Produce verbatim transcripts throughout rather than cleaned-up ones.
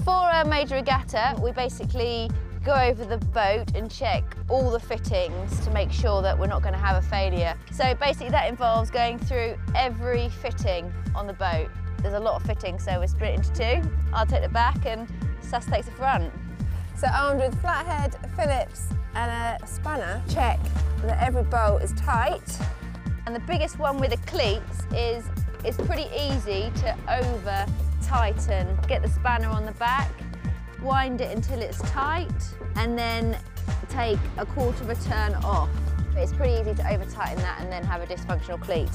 before a major regatta, we basically go over the boat and check all the fittings to make sure that we're not going to have a failure. So basically that involves going through every fitting on the boat. There's a lot of fittings, so we're split into two. I'll take the back and Sas takes the front. So armed with flathead, Phillips and a spanner, check that every bolt is tight. And the biggest one with the cleats is it's pretty easy to over tighten. Get the spanner on the back, wind it until it's tight, and then take a quarter of a turn off. It's pretty easy to over tighten that and then have a dysfunctional cleat.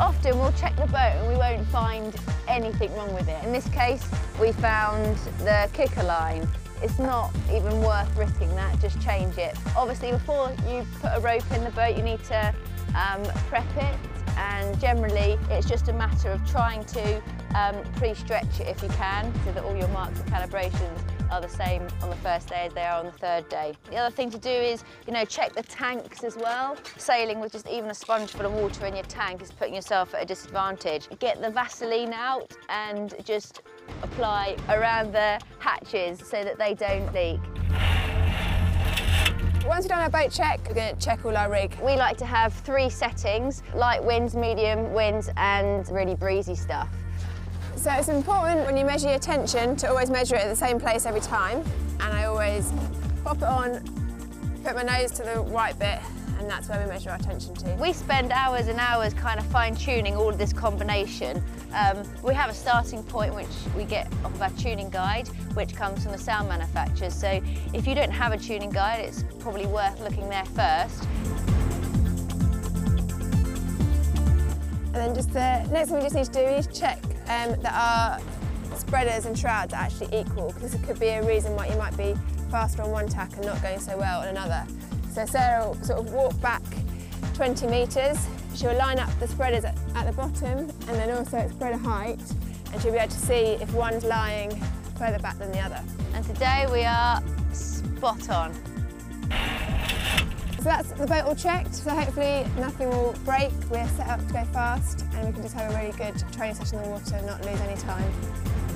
Often we'll check the boat and we won't find anything wrong with it. In this case, we found the kicker line. It's not even worth risking that, just change it. Obviously, before you put a rope in the boat, you need to um, prep it. And generally, it's just a matter of trying to um, pre-stretch it if you can, so that all your marks and calibrations are the same on the first day as they are on the third day. The other thing to do is, you know, check the tanks as well. Sailing with just even a sponge full of water in your tank is putting yourself at a disadvantage. Get the Vaseline out and just apply around the hatches so that they don't leak. Once we've done our boat check, we're going to check all our rig. We like to have three settings: light winds, medium winds and really breezy stuff. So it's important when you measure your tension to always measure it at the same place every time. And I always pop it on, put my nose to the right bit, and that's where we measure our tension to. We spend hours and hours kind of fine-tuning all of this combination. Um, we have a starting point which we get off of our tuning guide, which comes from the sound manufacturers. So if you don't have a tuning guide, it's probably worth looking there first. And then just the next thing we just need to do is check um, that our spreaders and shrouds are actually equal, because it could be a reason why you might be faster on one tack and not going so well on another. So Sarah will sort of walk back twenty metres, she'll line up the spreaders at, at the bottom and then also at spreader height, and she'll be able to see if one's lying further back than the other. And today we are spot on. So that's the boat all checked, so hopefully nothing will break, we're set up to go fast and we can just have a really good training session in the water and not lose any time.